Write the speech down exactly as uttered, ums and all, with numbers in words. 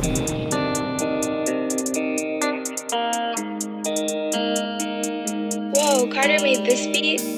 Whoa, Carter made this beat?